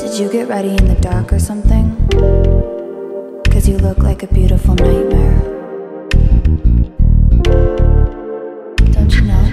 Did you get ready in the dark or something? Cause you look like a beautiful nightmare. Don't you know?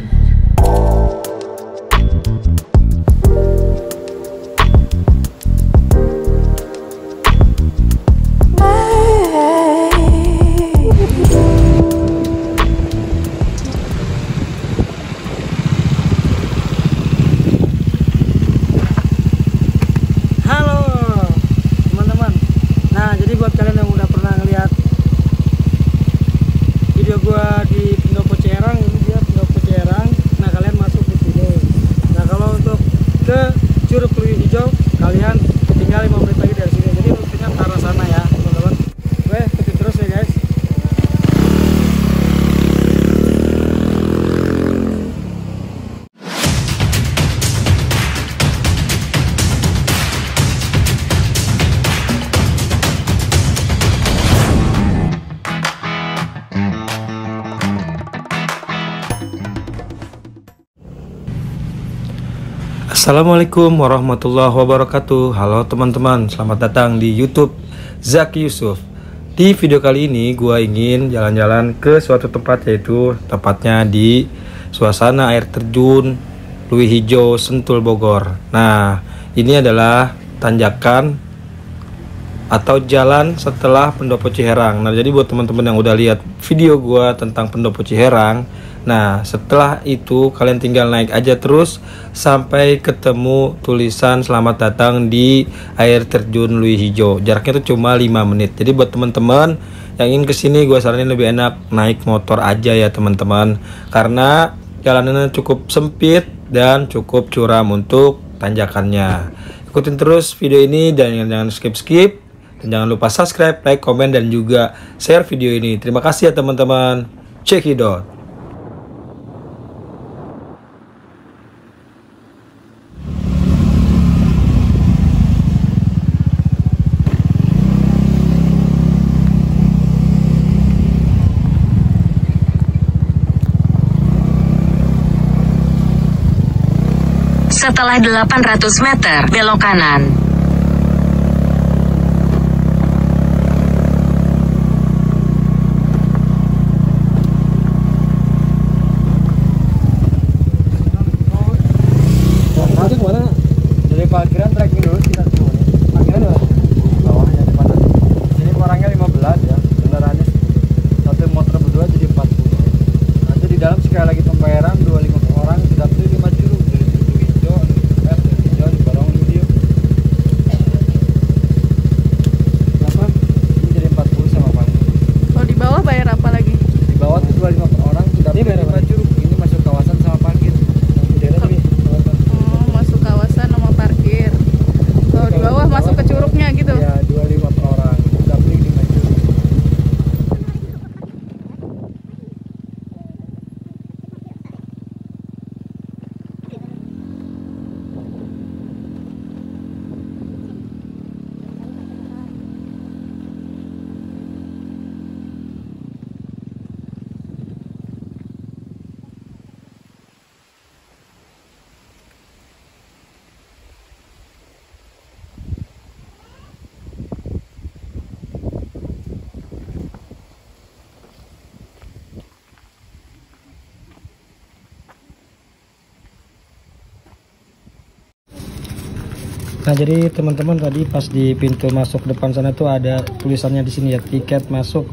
Assalamualaikum warahmatullahi wabarakatuh. Halo teman-teman, selamat datang di YouTube Zaki Yusuf. Di video kali ini gua ingin jalan-jalan ke suatu tempat, yaitu tepatnya di suasana air terjun Lewihijo, Sentul, Bogor. Nah, ini adalah tanjakan atau jalan setelah pendopo Ciherang. Nah, jadi buat teman-teman yang udah lihat video gua tentang pendopo Ciherang, nah, setelah itu kalian tinggal naik aja terus sampai ketemu tulisan selamat datang di air terjun Lewihijo. Jaraknya itu cuma 5 menit. Jadi buat teman-teman yang ingin kesini, gue saranin lebih enak naik motor aja ya teman-teman, karena jalanannya cukup sempit dan cukup curam untuk tanjakannya. Ikutin terus video ini dan jangan skip-skip. Dan jangan lupa subscribe, like, komen, dan juga share video ini. Terima kasih ya teman-teman. Check it out. Setelah 800 meter, belok kanan. Dari parkiran trekking dulu kita ke mana? Parkiran di bawahnya di mana? Sini orangnya 15 ya, kendaraannya satu motor berdua jadi 40. Nanti di dalam sekali lagi pembayaran 25 orang, tidak perlu di maju. Nah, jadi teman-teman tadi pas di pintu masuk depan sana tuh ada tulisannya di sini ya, tiket masuk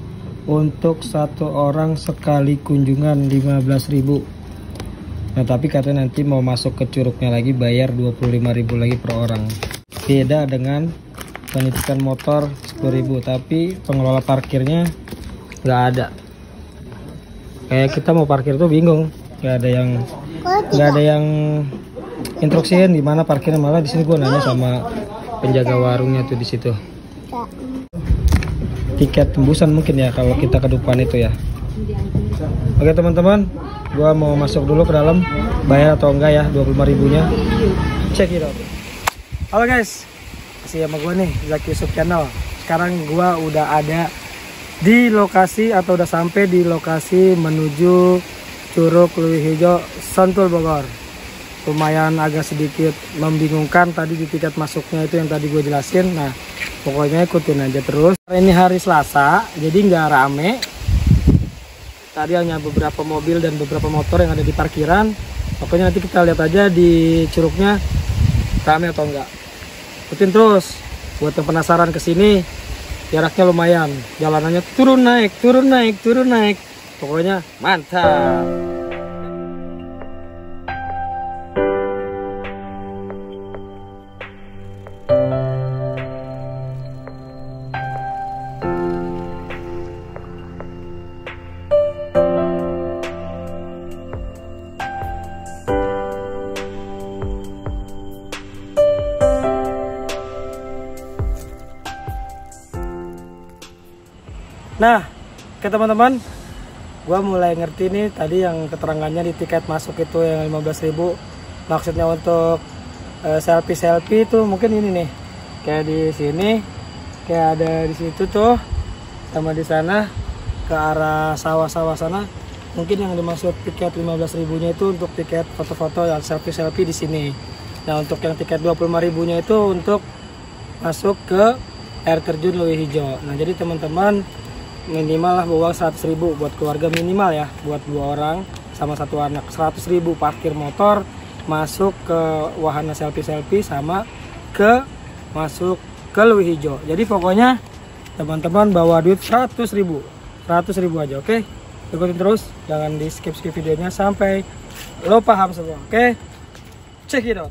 untuk satu orang sekali kunjungan 15.000. Nah, tapi katanya nanti mau masuk ke curugnya lagi bayar 25.000 lagi per orang. Beda dengan penitikan motor 10.000, tapi pengelola parkirnya nggak ada. Kayak kita mau parkir tuh bingung, nggak ada yang instruksiin di mana parkirnya, malah di sini gue nanya sama penjaga warungnya tuh di situ. Tiket tembusan mungkin ya kalau kita ke depan itu ya. Oke teman-teman, gue mau masuk dulu ke dalam, bayar atau enggak ya 25.000-nya. Check it out. Halo guys, masih sama gue nih Zaki Yusuf Channel. Sekarang gue udah ada di lokasi atau udah sampai di lokasi menuju Curug Lewihijo, Sentul, Bogor. lumayan agak sedikit membingungkan tadi di tiket masuknya itu yang tadi gue jelasin. Nah, pokoknya ikutin aja terus. Ini hari Selasa, jadi nggak rame. Tadi hanya beberapa mobil dan beberapa motor yang ada di parkiran. Pokoknya nanti kita lihat aja di curugnya rame atau enggak. Ikutin terus. Buat yang penasaran kesini, jaraknya lumayan. Jalanannya turun naik, turun naik, turun naik. Pokoknya mantap. Nah, oke teman-teman, gue mulai ngerti nih tadi yang keterangannya di tiket masuk itu yang 15.000, maksudnya untuk selfie-selfie itu mungkin ini nih, kayak di sini, kayak ada di situ tuh, sama di sana ke arah sawah-sawah sana, mungkin yang dimaksud tiket 15.000-nya itu untuk tiket foto-foto yang selfie-selfie di sini. Nah, untuk yang tiket 25.000-nya itu untuk masuk ke air terjun Leuwihijo. Nah, jadi teman-teman, minimal lah bawa 100.000 buat keluarga minimal ya, buat 2 orang sama 1 anak. 100.000 parkir motor, masuk ke wahana selfie-selfie, sama ke masuk ke Leuwihijo. Jadi pokoknya teman-teman bawa duit 100.000 aja, oke? Ikutin terus, jangan di skip videonya sampai lo paham semua, oke? Check it out.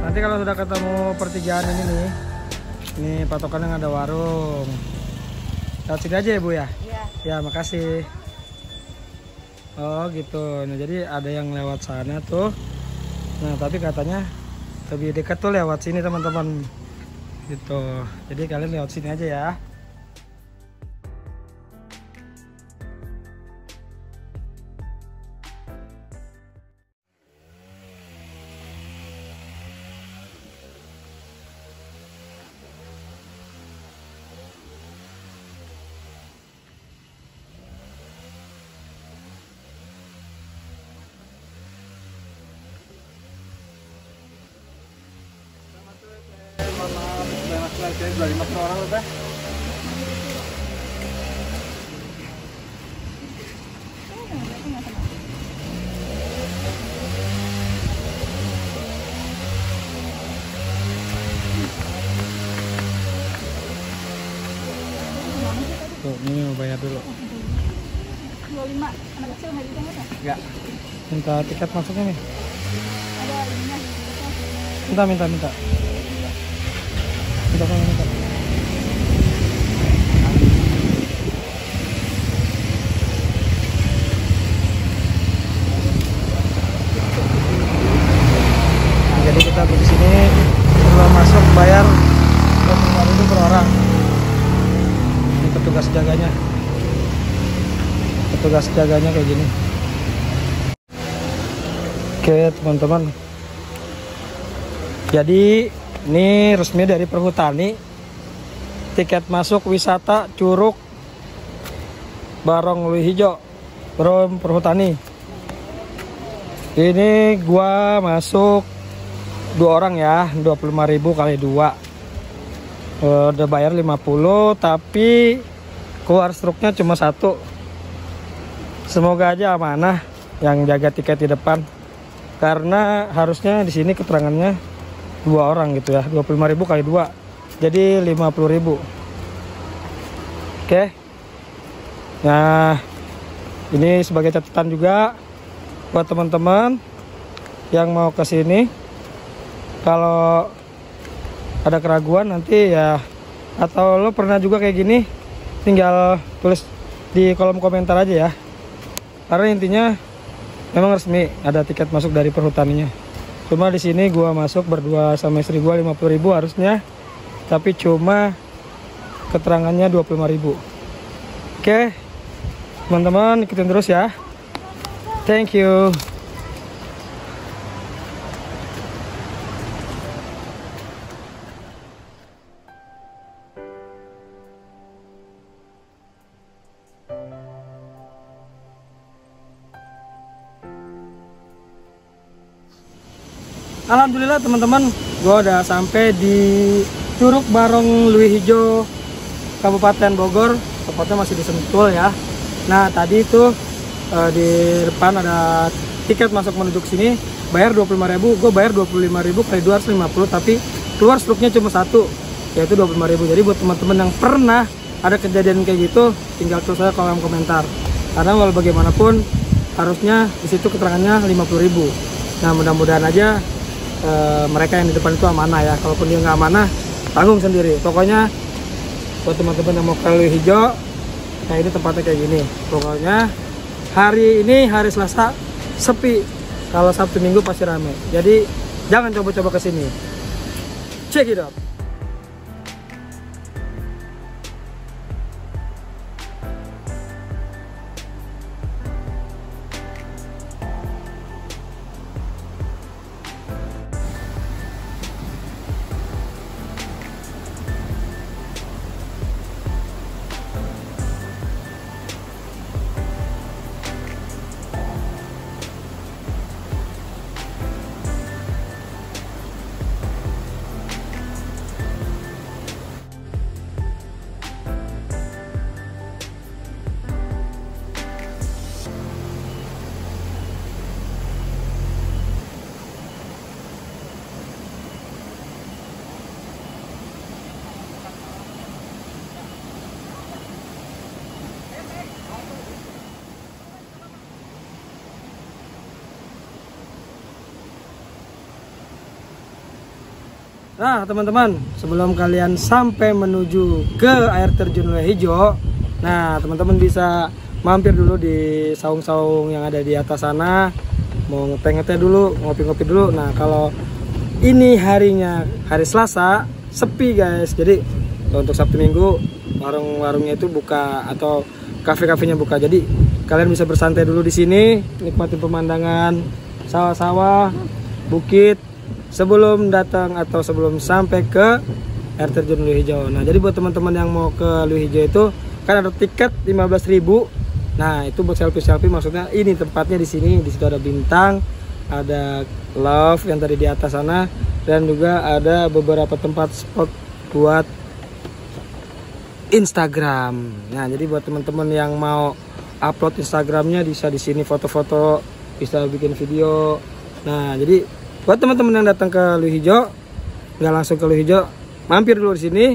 Nanti kalau sudah ketemu pertigaan ini nih, ini patokannya ada warung. Lihat sini aja ya Bu ya? Iya. Ya, makasih. Oh gitu. Nah, jadi ada yang lewat sana tuh. Nah, tapi katanya lebih dekat tuh lewat sini teman-teman. Gitu. Jadi kalian lewat sini aja ya. Dari orang udah. Tuh, ini mau bayar dulu. 25 anak kecil nggak bisa. Enggak. Minta tiket masuknya nih. Ada ininya. Minta. Oke, jadi kita di sini sebelum masuk bayar 25.000 per orang. Ini petugas jaganya kayak gini. Oke teman-teman, jadi ini resmi dari Perhutani, tiket masuk wisata Curug Barong Lewihijo, Perhutani. Ini gua masuk 2 orang ya, 25.000 kali 2. Udah bayar 50, tapi keluar struknya cuma 1. Semoga aja amanah yang jaga tiket di depan, karena harusnya di sini keterangannya 2 orang gitu ya, 25.000 kali 2 jadi 50.000. Oke. Nah, ini sebagai catatan juga buat teman-teman yang mau ke sini, kalau ada keraguan nanti ya, atau lo pernah juga kayak gini, tinggal tulis di kolom komentar aja ya. Karena intinya memang resmi ada tiket masuk dari perhutaninya. Cuma di sini gua masuk berdua sama istri gua 50.000 harusnya, tapi cuma keterangannya 25.000. Oke, teman-teman ikutin terus ya. Thank you. Alhamdulillah teman-teman, gue udah sampai di Curug Barong Lewihijo, Kabupaten Bogor. Tempatnya masih di Sentul ya. Nah tadi itu di depan ada tiket masuk menuju ke sini, bayar 25.000. Gue bayar 25.000 kali 250, tapi keluar struknya cuma satu, yaitu 25.000. Jadi buat teman-teman yang pernah ada kejadian kayak gitu, tinggal tulis aja kolom komentar. Karena walau bagaimanapun harusnya di situ keterangannya 50.000. Nah mudah-mudahan aja mereka yang di depan itu amanah ya. Kalaupun dia nggak amanah, tanggung sendiri. Pokoknya buat teman-teman yang mau ke Lewihijo, nah ini tempatnya kayak gini. Pokoknya hari ini hari Selasa sepi, kalau Sabtu Minggu pasti rame. Jadi jangan coba-coba kesini. Check it out. Nah teman-teman, sebelum kalian sampai menuju ke air terjun Lewihijo, nah teman-teman bisa mampir dulu di saung-saung yang ada di atas sana. Mau ngeteh-ngeteh dulu, ngopi-ngopi dulu. Nah kalau ini harinya hari Selasa, sepi guys. Jadi untuk Sabtu Minggu warung-warungnya itu buka atau kafe-kafenya buka. Jadi kalian bisa bersantai dulu di sini, nikmatin pemandangan sawah-sawah, bukit, sebelum datang atau sebelum sampai ke air terjun Lewihijo. Nah jadi buat teman-teman yang mau ke Lewihijo itu kan ada tiket 15.000. Nah itu buat selfie-selfie, maksudnya ini tempatnya di sini. Di situ ada bintang, ada love yang tadi di atas sana, dan juga ada beberapa tempat spot buat Instagram. Nah jadi buat teman-teman yang mau upload Instagramnya bisa di sini, foto-foto, bisa bikin video. Nah jadi buat teman-teman yang datang ke Lewihijo, nggak langsung ke Lewihijo, mampir dulu di sini,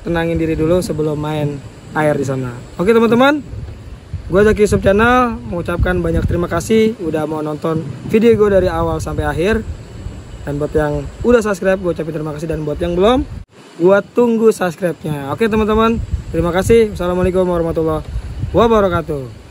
tenangin diri dulu sebelum main air di sana. Oke teman-teman, gue Zaki Yusuf Channel mengucapkan banyak terima kasih udah mau nonton video gue dari awal sampai akhir. Dan buat yang udah subscribe, gue ucapin terima kasih, dan buat yang belum, gue tunggu subscribe-nya. Oke teman-teman, terima kasih. Wassalamualaikum warahmatullahi wabarakatuh.